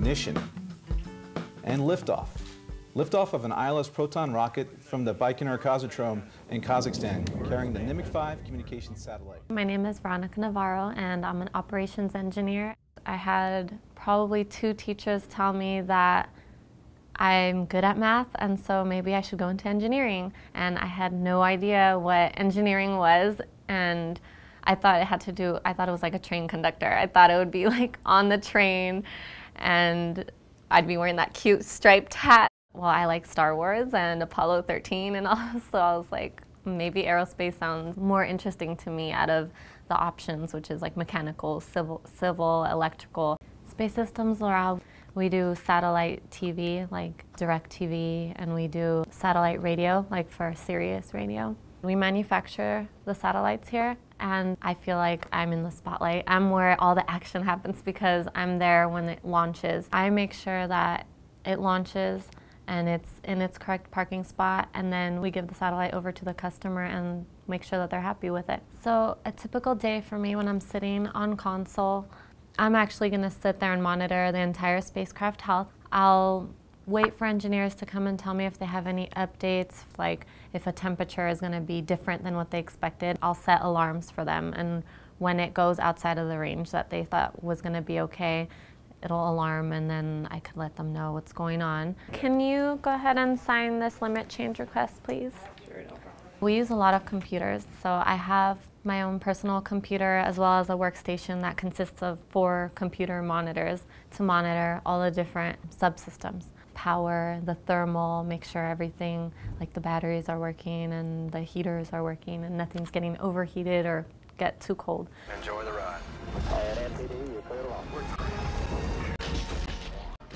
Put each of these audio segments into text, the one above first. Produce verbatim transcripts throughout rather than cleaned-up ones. ignition and liftoff. Liftoff of an I L S Proton rocket from the Baikonur Cosmodrome in Kazakhstan, carrying the Nimic five communications satellite. My name is Veronica Navarro, and I'm an operations engineer. I had probably two teachers tell me that I'm good at math, and so maybe I should go into engineering. And I had no idea what engineering was, and I thought it had to do, I thought it was like a train conductor. I thought it would be like on the train, and I'd be wearing that cute striped hat. Well, I like Star Wars and Apollo thirteen and all, so I was like, maybe aerospace sounds more interesting to me out of the options, which is like mechanical, civil, civil, electrical. Space Systems/Loral, we do satellite T V, like DirecTV, and we do satellite radio, like for Sirius radio. We manufacture the satellites here, and I feel like I'm in the spotlight. I'm where all the action happens because I'm there when it launches. I make sure that it launches and it's in its correct parking spot, and then we give the satellite over to the customer and make sure that they're happy with it. So a typical day for me when I'm sitting on console, I'm actually gonna sit there and monitor the entire spacecraft health. I'll wait for engineers to come and tell me if they have any updates, like if a temperature is gonna be different than what they expected. I'll set alarms for them, and when it goes outside of the range that they thought was gonna be okay, it'll alarm, and then I could let them know what's going on. Can you go ahead and sign this limit change request, please? Sure, no problem. We use a lot of computers, so I have my own personal computer as well as a workstation that consists of four computer monitors to monitor all the different subsystems. Power, the thermal, make sure everything, like the batteries are working and the heaters are working and nothing's getting overheated or get too cold. Enjoy the ride.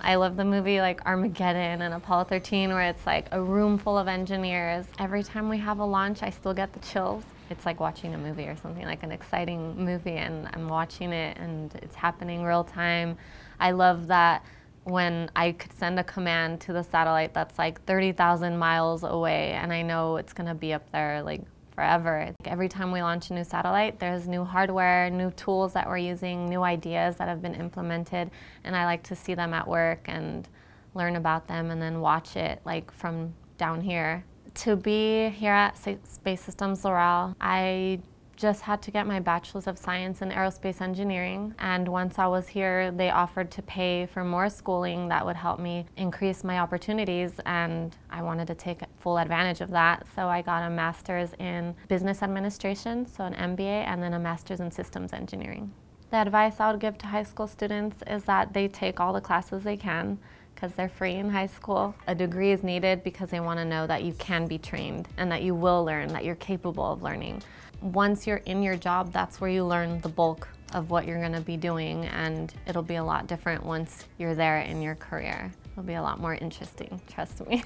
I love the movie like Armageddon and Apollo thirteen, where it's like a room full of engineers. Every time we have a launch, I still get the chills. It's like watching a movie or something, like an exciting movie, and I'm watching it and it's happening real time. I love that when I could send a command to the satellite that's like thirty thousand miles away, and I know it's gonna be up there like forever. Every time we launch a new satellite, there's new hardware, new tools that we're using, new ideas that have been implemented, and I like to see them at work and learn about them and then watch it like from down here. To be here at Space Systems/Loral, I just had to get my Bachelor's of Science in Aerospace Engineering, and once I was here, they offered to pay for more schooling that would help me increase my opportunities, and I wanted to take full advantage of that, so I got a Master's in Business Administration, so an M B A, and then a Master's in Systems Engineering. The advice I would give to high school students is that they take all the classes they can, because they're free in high school. A degree is needed because they want to know that you can be trained and that you will learn, that you're capable of learning. Once you're in your job, that's where you learn the bulk of what you're going to be doing, and it'll be a lot different once you're there in your career. It'll be a lot more interesting, trust me.